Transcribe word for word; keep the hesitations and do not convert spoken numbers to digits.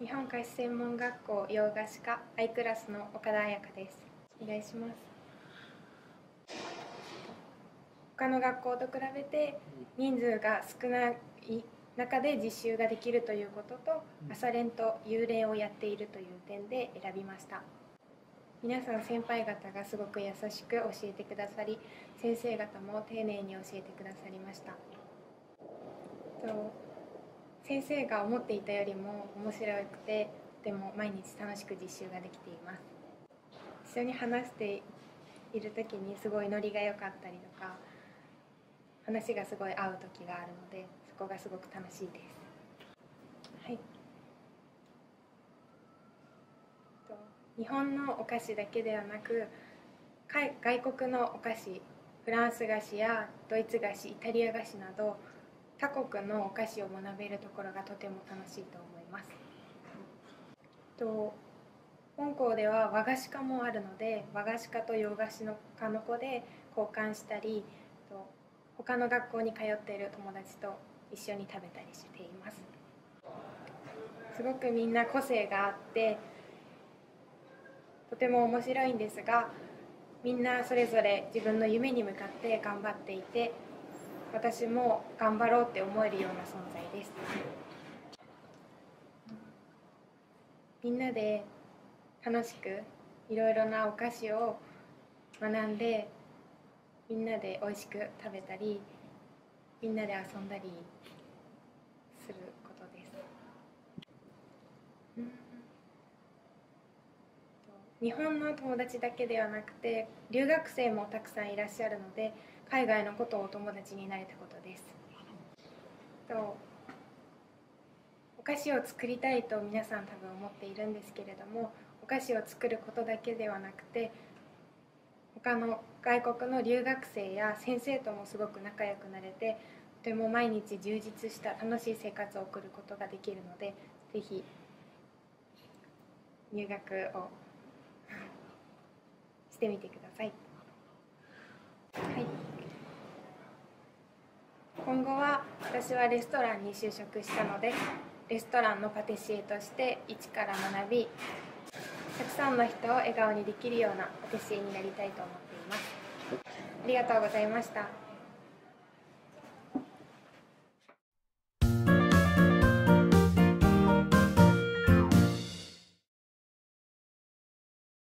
日本菓子専門学校洋菓子科 アイ クラスの岡田彩香です。お願いします。他の学校と比べて人数が少ない中で実習ができるということと、朝練と夕練をやっているという点で選びました。皆さん先輩方がすごく優しく教えてくださり、先生方も丁寧に教えてくださりました。先生が思っていたよりも面白くて、とても毎日楽しく実習ができています。一緒に話している時にすごいノリが良かったりとか、話がすごい合う時があるので、そこがすごく楽しいです。はい、日本のお菓子だけではなく、外国のお菓子、フランス菓子やドイツ菓子、イタリア菓子など他国のお菓子を学べるところがとても楽しいと思います。と本校では和菓子科もあるので、和菓子科と洋菓子の科の子で交換したり、と他の学校に通っている友達と一緒に食べたりしています。すごくみんな個性があってとても面白いんですが、みんなそれぞれ自分の夢に向かって頑張っていて、私も頑張ろうって思えるような存在です。みんなで楽しくいろいろなお菓子を学んで、みんなで美味しく食べたり、みんなで遊んだりすることです。日本の友達だけではなくて、留学生もたくさんいらっしゃるので、海外のことをお友達になれたことです。とお菓子を作りたいと皆さん多分思っているんですけれども、お菓子を作ることだけではなくて、他の外国の留学生や先生ともすごく仲良くなれて、とても毎日充実した楽しい生活を送ることができるので、ぜひ入学をしてみてください。はい。今後は私はレストランに就職したので、レストランのパティシエとして一から学び、たくさんの人を笑顔にできるようなパティシエになりたいと思っています。ありがとうございました。